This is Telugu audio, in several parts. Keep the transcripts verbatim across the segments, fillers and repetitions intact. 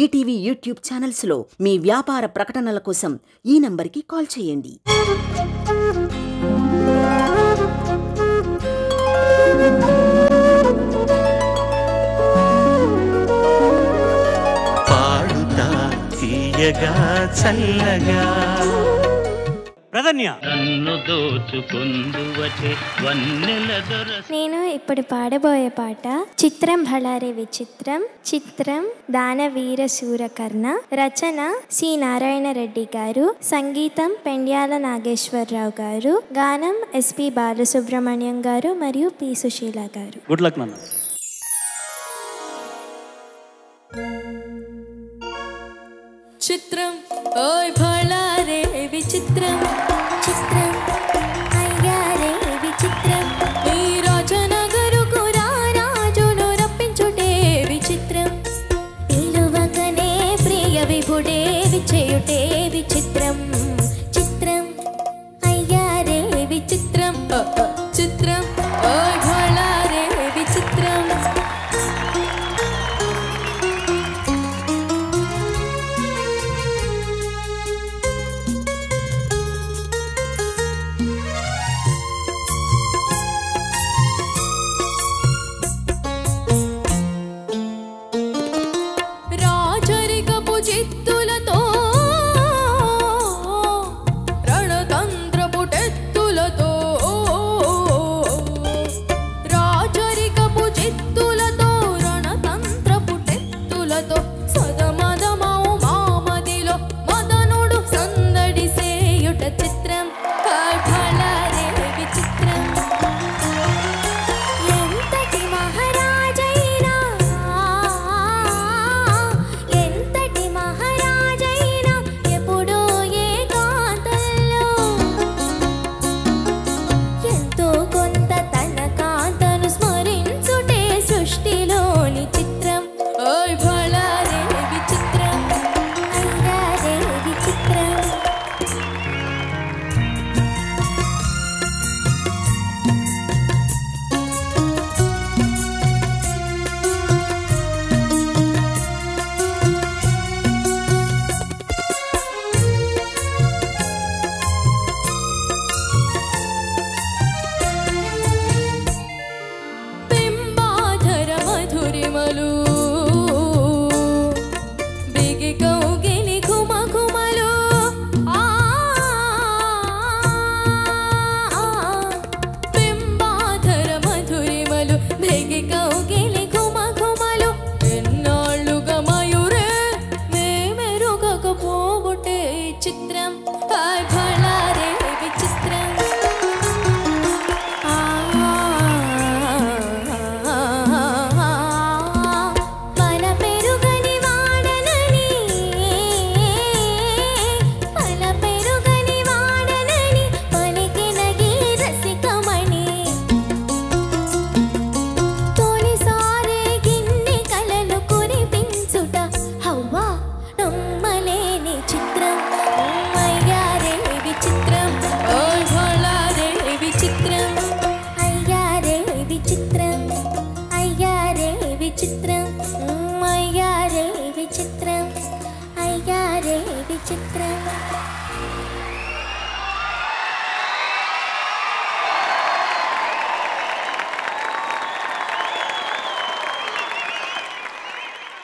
ఈటీవీ యూట్యూబ్ ఛానల్స్లో మీ వ్యాపార ప్రకటనల కోసం ఈ నంబర్కి కాల్ చేయండి. నేను ఇప్పుడు పాడబోయే పాట చిత్రం బళారే విచిత్రం, చిత్రం దానవీర సూరకర్ణ, రచన సి. నారాయణ రెడ్డి గారు, సంగీతం పెండ్యాల నాగేశ్వరరావు గారు, గానం ఎస్ పి బాలసుబ్రహ్మణ్యం గారు మరియు పి సుశీల గారు. గుడ్ లక్ నాన్న. చిత్రం ఓయ్ బళారే విచిత్రం, చిత్రం అయ్యారే విచిత్రం, ఈ రాజనగరు కురా రాజును రప్పించుటే విచిత్రం, పిలువకనే ప్రియ విభుడే విచేయుటే విచిత్రం, చిత్రం అయ్యారే విచిత్రం, చిత్రం ఓయ్ బళారే విచిత్రం.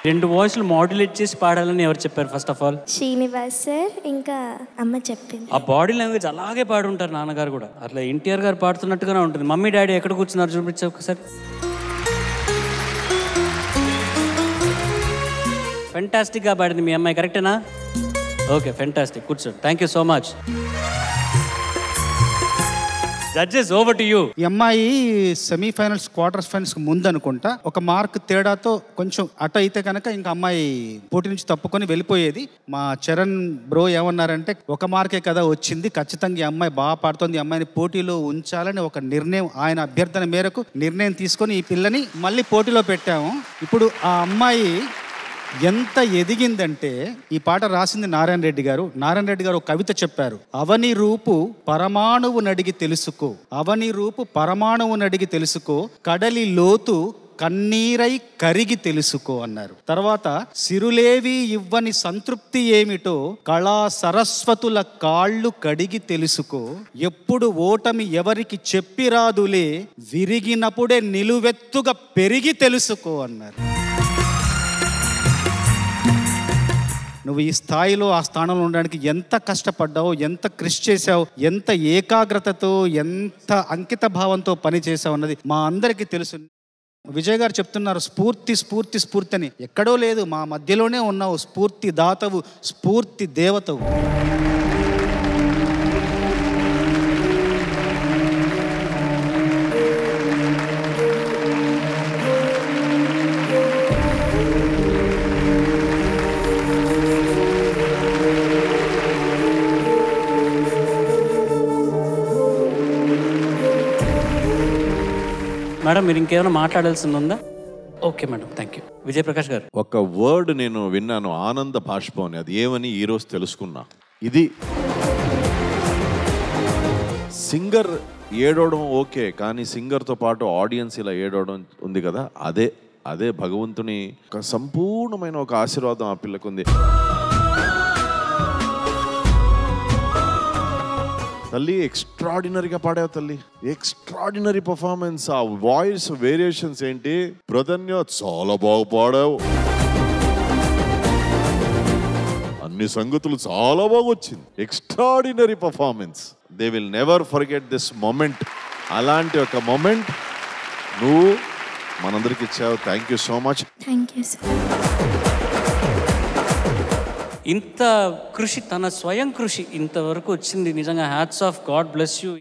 రెండు వాయిస్లు మాడ్యులేట్ చేసి పాడాలని ఎవరు చెప్పారు? First of all Srinivas sir, ఇంకా అమ్మ చెప్పింది. ఆ బాడీ లాంగ్వేజ్ అలాగే పాడి ఉంటారు నాన్నగారు కూడా, అట్లా ఎన్టీఆర్ గారు పాడుతున్నట్టుగానే ఉంటుంది. మమ్మీ డాడీ ఎక్కడ కూర్చున్నారు చూపించే ఒకసారి. ఫెంటాస్టిక్గా పాడింది మీ అమ్మాయి, కరెక్టేనా? Okay, fantastic. కూర్చోండి. Thank you so much. Judges over to you. ఈ అమ్మాయి సెమీఫైనల్స్ క్వార్టర్ ఫైనల్స్ ముందు అనుకుంటా, ఒక మార్క్ తేడాతో కొంచెం అటు అయితే కనుక ఇంకా అమ్మాయి పోటీ నుంచి తప్పుకొని వెళ్ళిపోయేది. మా చరణ్ బ్రో ఏమన్నారంటే, ఒక మార్కే కదా వచ్చింది, ఖచ్చితంగా ఈ అమ్మాయి బాగా పాడుతోంది, ఈ అమ్మాయిని పోటీలో ఉంచాలని ఒక నిర్ణయం, ఆయన అభ్యర్థన మేరకు నిర్ణయం తీసుకొని ఈ పిల్లని మళ్ళీ పోటీలో పెట్టాము. ఇప్పుడు ఆ అమ్మాయి ఎంత ఎదిగిందంటే, ఈ పాట రాసింది నారాయణ రెడ్డి గారు. నారాయణ రెడ్డి గారు ఒక కవిత చెప్పారు, అవని రూపు పరమాణువునడిగి తెలుసుకో, అవని రూపు పరమాణువునడిగి తెలుసుకో, కడలి లోతు కన్నీరై కరిగి తెలుసుకో అన్నారు. తర్వాత సిరులేవి ఇవ్వని సంతృప్తి ఏమిటో కళా సరస్వతుల కాళ్ళు కడిగి తెలుసుకో. ఎప్పుడు ఓటమి ఎవరికి చెప్పిరాదులే, విరిగినప్పుడే నిలువెత్తుగా పెరిగి తెలుసుకో అన్నారు. నువ్వు ఈ స్థాయిలో ఆ స్థానంలో ఉండడానికి ఎంత కష్టపడ్డావు, ఎంత కృషి చేసావు, ఎంత ఏకాగ్రతతో ఎంత అంకిత భావంతో పని చేసావు అన్నది మా అందరికీ తెలుసు. విజయ్ గారు చెప్తున్నారు స్ఫూర్తి స్ఫూర్తి స్ఫూర్తి అని. ఎక్కడో లేదు, మా మధ్యలోనే ఉన్నావు. స్ఫూర్తి దాతవు, స్ఫూర్తి దేవతవు. మేడం, మీరు ఇంకేమైనా మాట్లాడాల్సింది ఉందా? Okay madam, thank you. Vijay Prakash గారు, ఒక వర్డ్ నేను విన్నాను, ఆనంద బాష్పం అని. అది ఏమని ఈరోజు తెలుసుకున్నా. ఇది సింగర్ ఏడవడం ఓకే, కానీ సింగర్తో పాటు ఆడియన్స్ ఇలా ఏడవడం ఉంది కదా, అదే అదే భగవంతుని ఒక సంపూర్ణమైన ఒక ఆశీర్వాదం ఆ పిల్లకుంది. తల్లి ఎక్స్ట్రాడినరీగా పాడావు తల్లి, ఎక్స్ట్రాడినరీ పర్ఫార్మెన్స్. ఆ వాయిస్ వేరియేషన్స్ ఏంటి, ప్రధన్య చాలా బాగా పాడావు, అన్ని సంగతులు చాలా బాగా వచ్చింది. Extraordinary performance. They will never forget this moment. అలాంటి ఒక మొమెంట్ నువ్వు మనందరికి ఇచ్చావు. Thank you so much. Thank you sir. ఇంత కృషి, తన స్వయం కృషి ఇంతవరకు వచ్చింది. నిజంగా hats off, God bless you.